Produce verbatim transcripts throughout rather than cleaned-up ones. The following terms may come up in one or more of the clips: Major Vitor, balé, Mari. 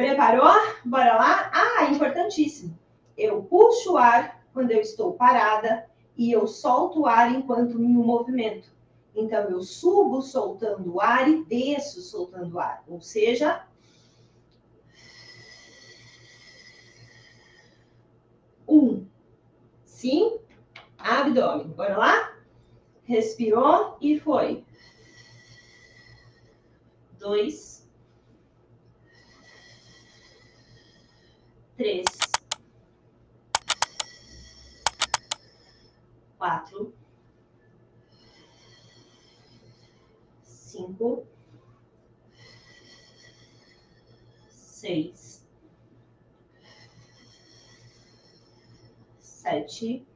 Preparou? Bora lá? Ah, importantíssimo. Eu puxo o ar quando eu estou parada e eu solto o ar enquanto me movimento. Então, eu subo soltando o ar e desço soltando o ar. Ou seja, um. Sim. Abdômen. Bora lá? Respirou e foi. Dois. Três. Quatro. Cinco. Seis. Sete.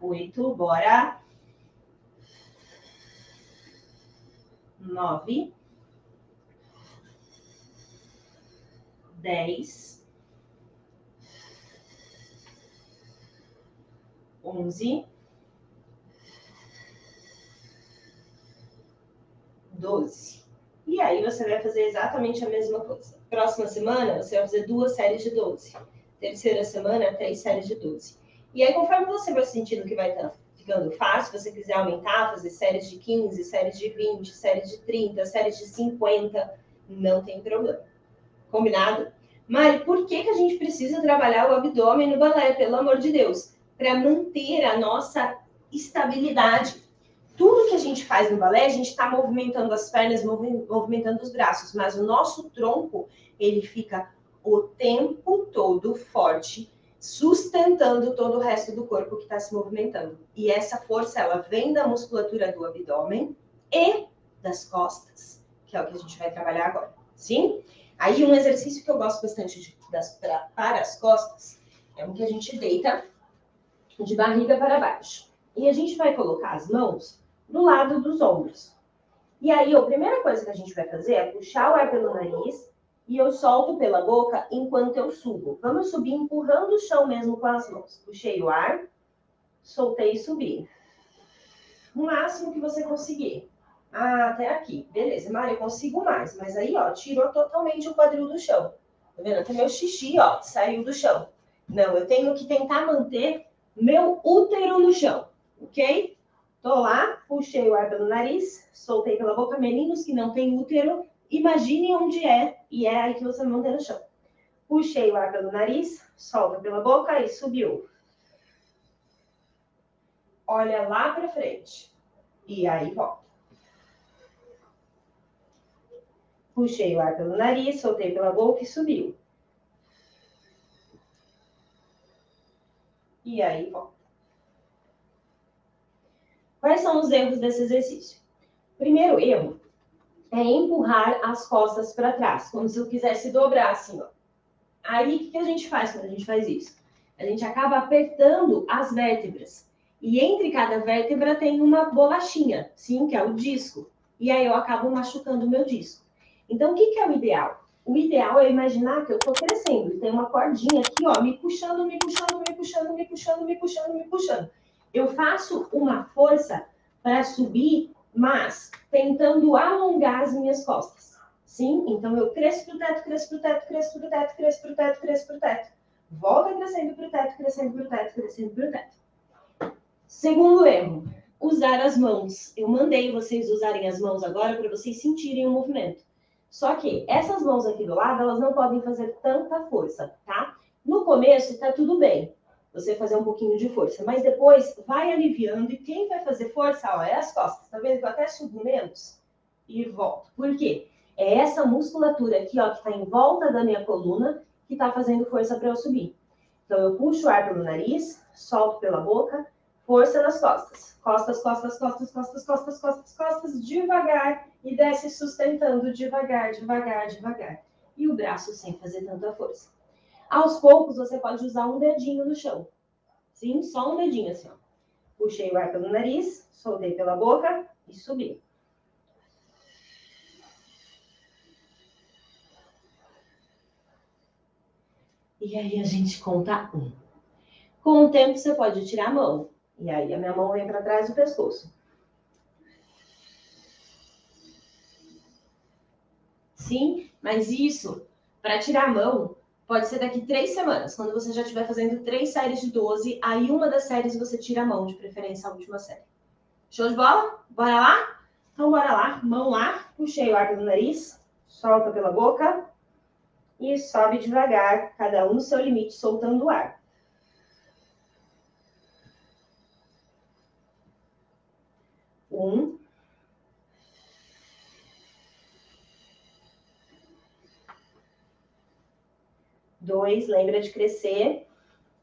Oito. Bora. Nove. Dez. Onze. doze. E aí você vai fazer exatamente a mesma coisa. Próxima semana, você vai fazer duas séries de doze. Terceira semana, três séries de doze. E aí, conforme você vai sentindo que vai ficando fácil, se você quiser aumentar, fazer séries de quinze, séries de vinte, séries de trinta, séries de cinquenta, não tem problema. Combinado? Mari, por que que a gente precisa trabalhar o abdômen no balé, pelo amor de Deus? Para manter a nossa estabilidade. Tudo que a gente faz no balé, a gente está movimentando as pernas, movimentando os braços, mas o nosso tronco, ele fica o tempo todo forte, sustentando todo o resto do corpo que está se movimentando. E essa força, ela vem da musculatura do abdômen e das costas, que é o que a gente vai trabalhar agora, sim? Aí um exercício que eu gosto bastante de, das, pra, para as costas, é o que a gente deita de barriga para baixo. E a gente vai colocar as mãos do lado dos ombros. E aí, a primeira coisa que a gente vai fazer é puxar o ar pelo nariz e eu solto pela boca enquanto eu subo. Vamos subir empurrando o chão mesmo com as mãos. Puxei o ar, soltei e subi. O máximo que você conseguir. Ah, até aqui. Beleza, Mari, eu consigo mais. Mas aí, ó, tirou totalmente o quadril do chão. Tá vendo? Até meu xixi, ó, saiu do chão. Não, eu tenho que tentar manter meu útero no chão, ok? Tô lá, puxei o ar pelo nariz, soltei pela boca. Meninos que não têm útero, imaginem onde é, e é aí que você mantém no chão. Puxei o ar pelo nariz, solta pela boca e subiu. Olha lá pra frente. E aí volta. Puxei o ar pelo nariz, soltei pela boca e subiu. E aí volta. Quais são os erros desse exercício? Primeiro erro é empurrar as costas para trás, como se eu quisesse dobrar assim, ó. Aí, o que que a gente faz quando a gente faz isso? A gente acaba apertando as vértebras. E entre cada vértebra tem uma bolachinha, sim, que é o disco. E aí eu acabo machucando o meu disco. Então, o que que é o ideal? O ideal é imaginar que eu tô crescendo e tem uma cordinha aqui, ó, me puxando, me puxando, me puxando, me puxando, me puxando, me puxando. Eu faço uma força para subir, mas tentando alongar as minhas costas. Sim? Então, eu cresço para o teto, cresço para o teto, cresço para o teto, cresço para o teto, cresço para o teto. Volta crescendo para o teto, crescendo para o teto, crescendo para o teto. Segundo erro, usar as mãos. Eu mandei vocês usarem as mãos agora para vocês sentirem o movimento. Só que essas mãos aqui do lado, elas não podem fazer tanta força, tá? No começo, está tudo bem. Você fazer um pouquinho de força, mas depois vai aliviando. E quem vai fazer força, ó, é as costas. Tá vendo que eu até subo menos e volto. Por quê? É essa musculatura aqui, ó, que tá em volta da minha coluna, que tá fazendo força para eu subir. Então, eu puxo o ar pelo nariz, solto pela boca, força nas costas. Costas, costas, costas, costas, costas, costas, costas, devagar. E desce sustentando devagar, devagar, devagar. E o braço sem fazer tanta força. Aos poucos, você pode usar um dedinho no chão. Sim, só um dedinho assim, ó. Puxei o ar pelo nariz, soltei pela boca e subi. E aí a gente conta um. Com o tempo, você pode tirar a mão. E aí a minha mão vem para trás do pescoço. sim, mas isso, para tirar a mão, pode ser daqui três semanas. Quando você já estiver fazendo três séries de doze, aí uma das séries você tira a mão, de preferência a última série. Show de bola? Bora lá? Então bora lá, mão lá, puxei o ar do nariz, solta pela boca e sobe devagar, cada um no seu limite, soltando o ar. Um. Dois, lembra de crescer.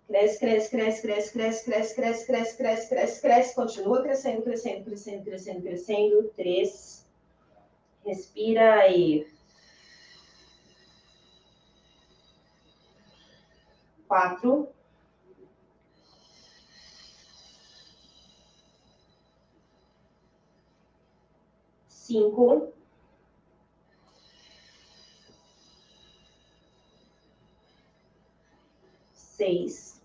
Cresce, cresce, cresce, cresce, cresce, cresce, cresce, cresce, cresce, cresce, cresce. Continua crescendo, crescendo, crescendo, crescendo, crescendo. Três. Respira e... Quatro. Cinco. Seis.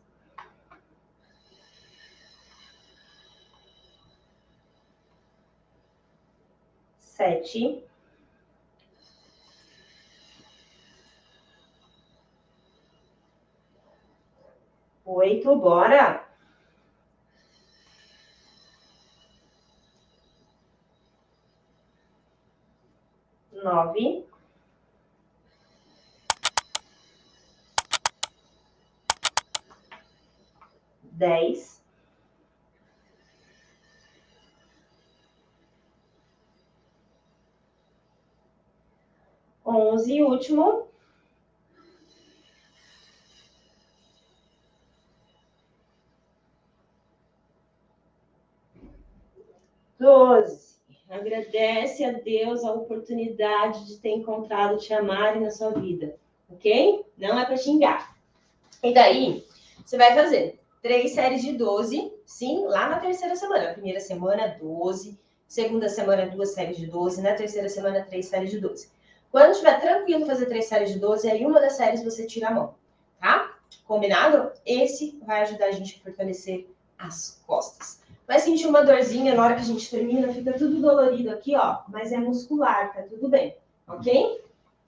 Sete. Oito, bora! Nove. Dez. Onze, último. doze. Agradece a Deus a oportunidade de ter encontrado te amar na sua vida, ok? Não é para xingar. E daí, você vai fazer três séries de doze, sim, lá na terceira semana. Primeira semana, doze. Segunda semana, duas séries de doze. Na terceira semana, três séries de doze. Quando estiver tranquilo fazer três séries de doze, aí uma das séries você tira a mão, tá? Combinado? Esse vai ajudar a gente a fortalecer as costas. Vai sentir uma dorzinha na hora que a gente termina, fica tudo dolorido aqui, ó. Mas é muscular, tá tudo bem, ok?